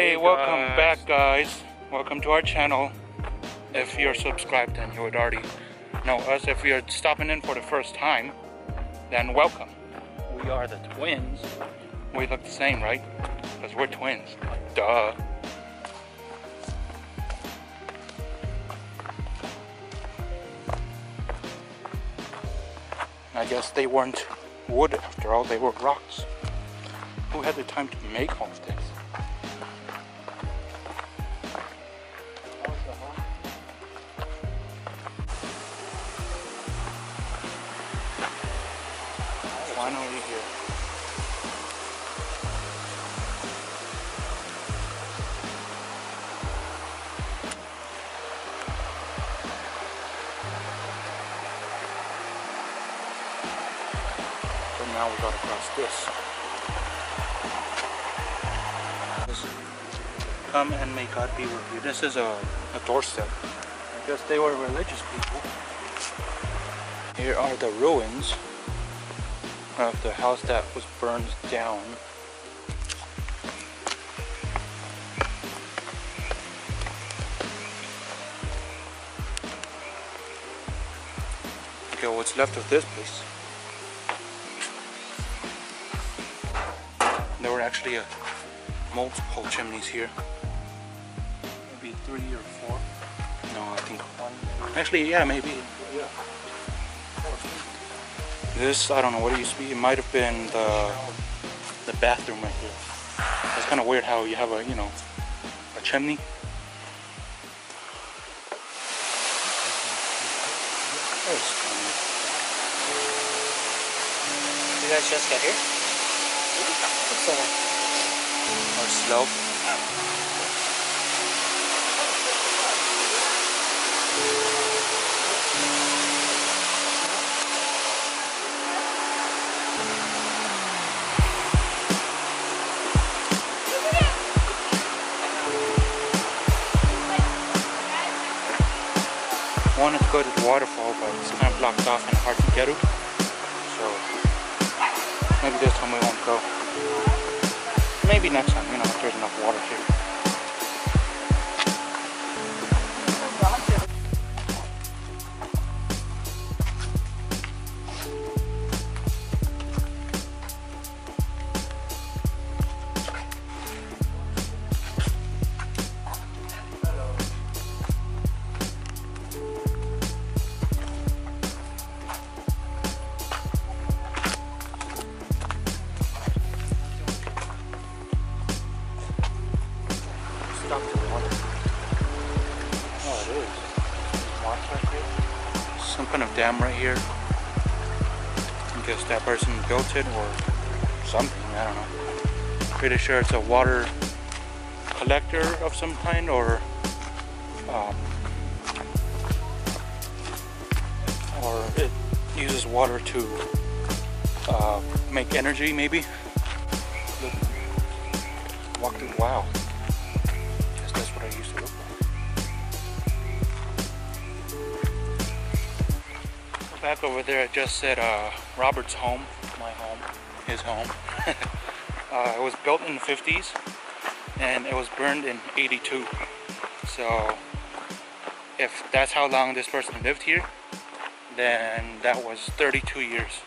Hey, welcome back, guys. Welcome to our channel. If you're subscribed, then you would already know us. If you're stopping in for the first time, then welcome. We are the twins. We look the same, right? Because we're twins. Duh. I guess they weren't wood after all, they were rocks. Who had the time to make all of this? Finally here. So now we gotta cross this. Come and may God be with you. This is a doorstep. I guess they were religious people. Here are the ruins of the house that was burned down. Look at what's left of this place. There were actually multiple chimneys here. Maybe 3 or 4. No, I think 1. Actually, yeah, maybe. Yeah. This, I don't know what it used to be. It might have been the bathroom right here. It's kind of weird how you have a chimney. You guys just got here? Or slow. I wanted to go to the waterfall, but it's kind of blocked off and hard to get to. So maybe this time we won't go. Maybe next time, if there's enough water here. Some kind of dam right here. I guess that person built it or something, I don't know. Pretty sure it's a water collector of some kind, or it uses water to make energy, maybe. Walking, wow. I guess that's what I used to look like. Back over there, it just said Robert's home, my home, his home. It was built in the 50s and it was burned in 82. So if that's how long this person lived here, then that was 32 years.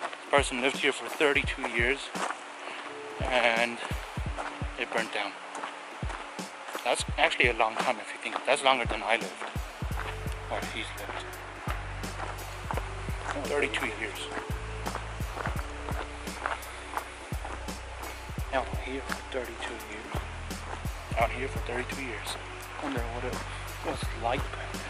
This person lived here for 32 years and it burned down. That's actually a long time if you think. That's longer than I lived or he's lived. 32 years. Out here for 32 years. Out here for 32 years. Wonder what it was like back then.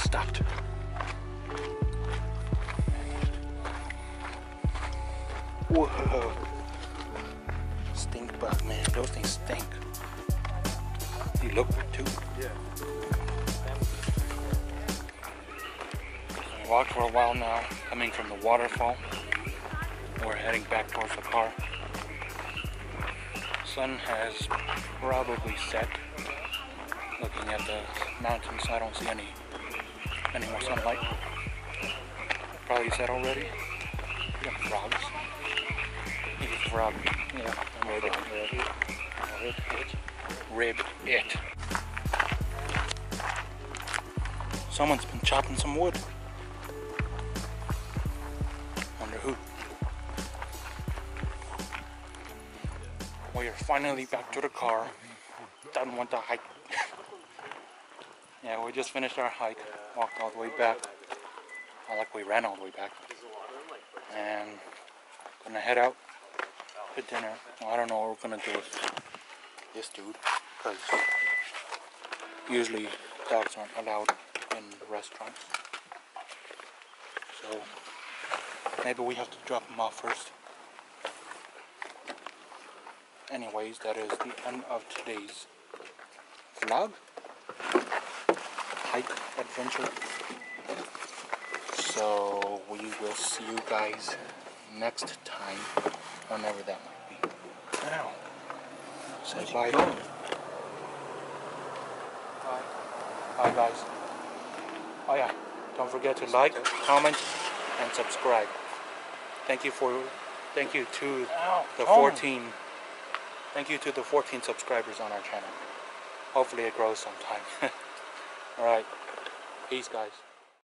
Stopped. Whoa. Stink bug, man. Those things stink. You look good too. Yeah. walked for a while now, coming from the waterfall. We're heading back towards the car. Sun has probably set. Looking at the mountains, I don't see any more sunlight. Probably set already. We got frogs. Maybe frog. Yeah, Rib it. Someone's been chopping some wood. Wonder who. We are finally back to the car. Done with the hike. Yeah, we just finished our hike. Walked all the way back. Not like we ran all the way back. And gonna head out to dinner. Well, I don't know what we're gonna do with this dude, because usually dogs aren't allowed in restaurants. So maybe we have to drop him off first. Anyways, that is the end of today's vlog, hike adventure. So we will see you guys next time, whenever that might be. Now, say bye. Bye guys. Oh yeah, don't forget to like, comment, and subscribe. Thank you to the 14 subscribers on our channel. Hopefully it grows sometime. Alright, peace guys.